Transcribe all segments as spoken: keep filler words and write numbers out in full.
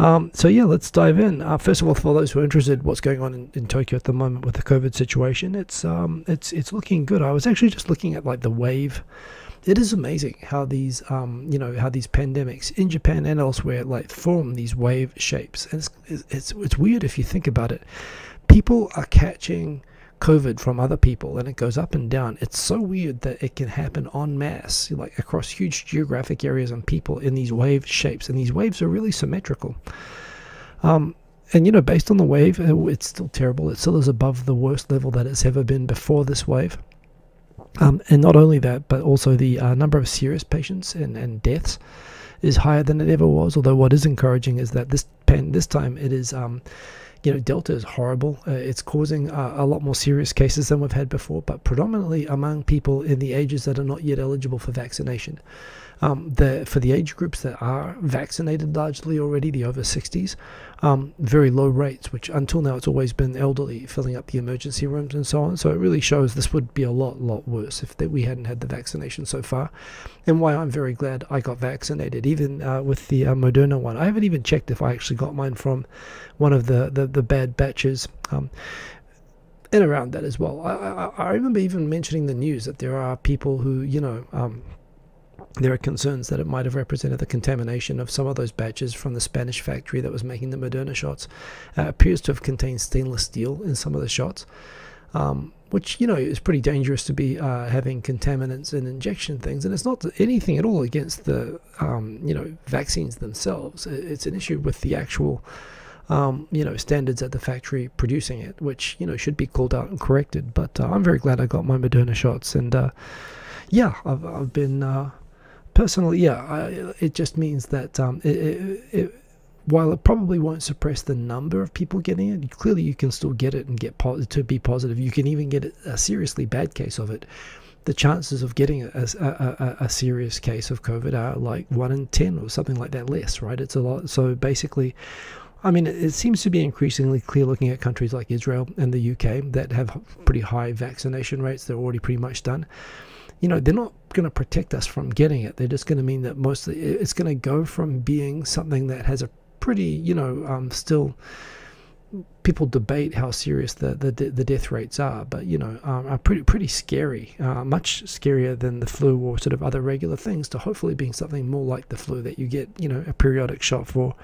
Um, so yeah, let's dive in. Uh, first of all, for those who are interested, what's going on in, in Tokyo at the moment with the COVID situation? It's um, it's it's looking good. I was actually just looking at like the wave. It is amazing how these um, you know, how these pandemics in Japan and elsewhere like form these wave shapes. And it's it's it's weird if you think about it. People are catching COVID from other people, and it goes up and down. It's so weird that it can happen en masse, like across huge geographic areas and people in these wave shapes, and these waves are really symmetrical. Um, and you know, based on the wave, it's still terrible. It still is above the worst level that it's ever been before this wave. Um, and not only that, but also the uh, number of serious patients and, and deaths is higher than it ever was. Although what is encouraging is that this pan this time it is um, you know, Delta is horrible. Uh, it's causing uh, a lot more serious cases than we've had before, but predominantly among people in the ages that are not yet eligible for vaccination. Um, the, for the age groups that are vaccinated largely already, the over sixties, um, very low rates, which until now it's always been elderly filling up the emergency rooms and so on. So it really shows this would be a lot, lot worse if that we hadn't had the vaccination so far, and why I'm very glad I got vaccinated, even uh, with the uh, Moderna one. I haven't even checked if I actually got mine from one of the, the, the bad batches. Um, and around that as well. I, I, I remember even mentioning the news that there are people who, you know, um, there are concerns that it might have represented the contamination of some of those batches from the Spanish factory that was making the Moderna shots. Uh, appears to have contained stainless steel in some of the shots, um, which, you know, is pretty dangerous to be uh, having contaminants in injection things. And it's not anything at all against the, um, you know, vaccines themselves. It's an issue with the actual, um, you know, standards at the factory producing it, which, you know, should be called out and corrected. But uh, I'm very glad I got my Moderna shots. And, uh, yeah, I've, I've been... Uh, Personally, yeah, I, it just means that um, it, it, it, while it probably won't suppress the number of people getting it, clearly you can still get it and get po to be positive. You can even get a seriously bad case of it. The chances of getting a, a, a, a serious case of COVID are like one in ten or something like that less, right? It's a lot. So basically, I mean, it, it seems to be increasingly clear looking at countries like Israel and the U K that have pretty high vaccination rates. They're already pretty much done. You know, they're not going to protect us from getting it. They're just going to mean that mostly it's going to go from being something that has a pretty, you know, um, still people debate how serious the the, the death rates are, but, you know, um, are pretty pretty scary, uh, much scarier than the flu or sort of other regular things, to hopefully being something more like the flu that you get, you know, a periodic shot for,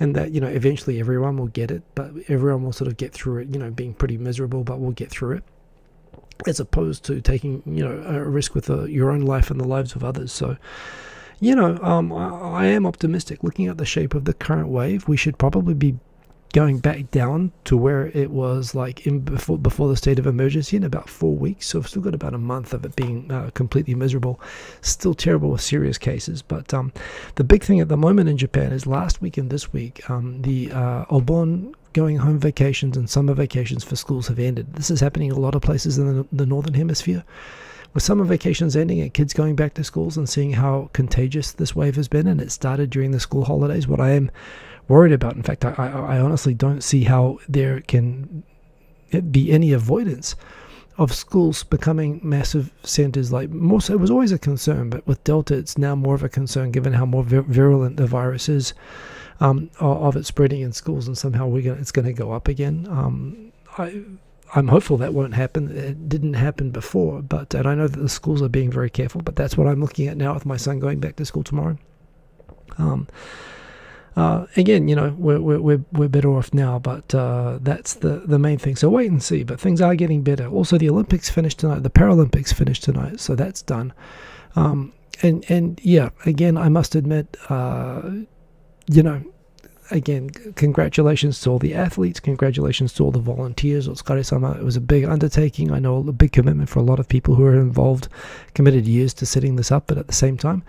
and that, you know, eventually everyone will get it, but everyone will sort of get through it, you know, being pretty miserable, but we'll get through it, as opposed to taking, you know, a risk with a, your own life and the lives of others. So, you know, um, I, I am optimistic. Looking at the shape of the current wave, we should probably be going back down to where it was like in before, before the state of emergency in about four weeks. So I've still got about a month of it being uh, completely miserable, still terrible with serious cases. But um, the big thing at the moment in Japan is last week and this week, um, the uh, Obon going home vacations and summer vacations for schools have ended. This is happening in a lot of places in the, the northern hemisphere. With summer vacations ending and kids going back to schools and seeing how contagious this wave has been, and it started during the school holidays, what I am worried about, in fact, I, I, I honestly don't see how there can be any avoidance of schools becoming massive centers. Like, more so, it was always a concern, but with Delta, it's now more of a concern given how more vir virulent the virus is, um, of it spreading in schools, and somehow we're gonna, it's going to go up again. Um, I, I'm hopeful that won't happen. It didn't happen before, but and I know that the schools are being very careful, but that's what I'm looking at now with my son going back to school tomorrow. Um, Uh, again, you know, we're, we're, we're better off now, but uh, that's the, the main thing. So wait and see, but things are getting better. Also, the Olympics finished tonight, the Paralympics finished tonight, so that's done. Um, and, and yeah, again, I must admit, uh, you know, again, congratulations to all the athletes, congratulations to all the volunteers. Otsukare-sama. It was a big undertaking. I know a big commitment for a lot of people who are involved, committed years to setting this up, but at the same time,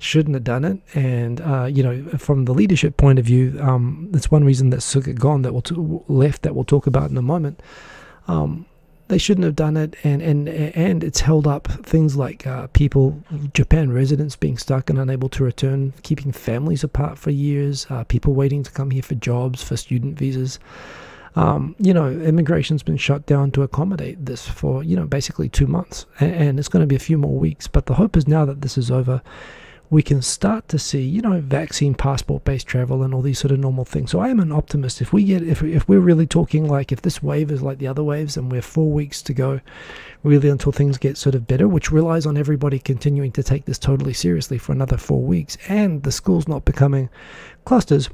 shouldn't have done it. And uh, you know, from the leadership point of view, um, that's one reason that Suga gone, that we'll t left, that we'll talk about in a moment. Um, they shouldn't have done it, and and and it's held up things like uh, people, Japan residents being stuck and unable to return, keeping families apart for years, uh, people waiting to come here for jobs, for student visas. Um, you know, immigration's been shut down to accommodate this for, you know, basically two months, and, and it's going to be a few more weeks. But the hope is now that this is over, we can start to see, you know, vaccine passport-based travel and all these sort of normal things. So I am an optimist. If we get, if, if we're really talking like, if this wave is like the other waves and we're four weeks to go really until things get sort of better, which relies on everybody continuing to take this totally seriously for another four weeks and the schools not becoming clusters,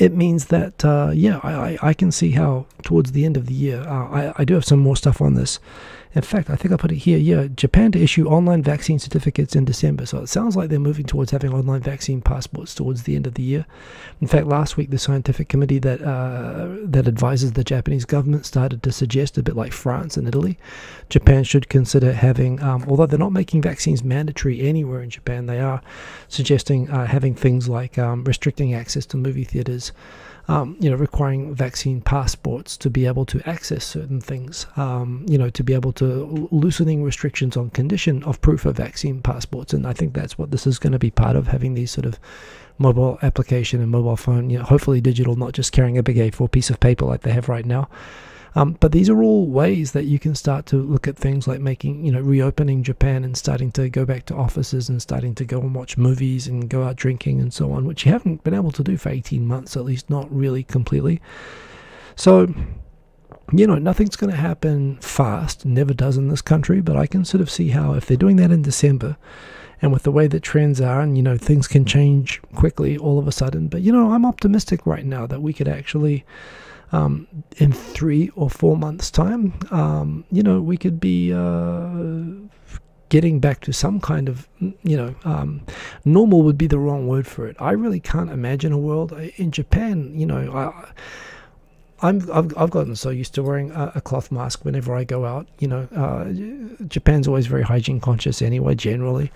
it means that, uh, yeah, I, I can see how towards the end of the year, uh, I, I do have some more stuff on this. In fact, I think I put it here, yeah, Japan to issue online vaccine certificates in December. So it sounds like they're moving towards having online vaccine passports towards the end of the year. In fact, last week, the scientific committee that uh, that advises the Japanese government started to suggest, a bit like France and Italy, Japan should consider having, um, although they're not making vaccines mandatory anywhere in Japan, they are suggesting uh, having things like um, restricting access to movie theaters, Um, you know, requiring vaccine passports to be able to access certain things, um, you know, to be able to loosening restrictions on condition of proof of vaccine passports. And I think that's what this is going to be part of, having these sort of mobile application and mobile phone, you know, hopefully digital, not just carrying a big A four piece of paper like they have right now. Um, but these are all ways that you can start to look at things like making, you know, reopening Japan and starting to go back to offices and starting to go and watch movies and go out drinking and so on, which you haven't been able to do for eighteen months, at least not really completely. So, you know, nothing's going to happen fast, never does in this country, but I can sort of see how if they're doing that in December, and with the way that trends are, and, you know, things can change quickly all of a sudden. But, you know, I'm optimistic right now that we could actually... Um, in three or four months' time, um, you know, we could be uh, getting back to some kind of, you know, um, normal would be the wrong word for it. I really can't imagine a world in Japan, you know, I... I'm, I've, I've gotten so used to wearing a, a cloth mask whenever I go out, you know, uh, Japan's always very hygiene conscious anyway, generally.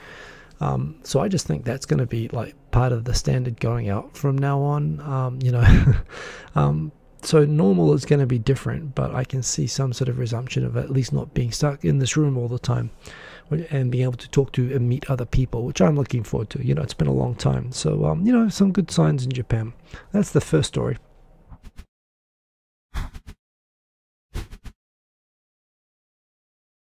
Um, so I just think that's going to be like part of the standard going out from now on, um, you know, um, so normal is going to be different, but I can see some sort of resumption of at least not being stuck in this room all the time and being able to talk to and meet other people, which I'm looking forward to. You know, it's been a long time. So, um, you know, some good signs in Japan. That's the first story.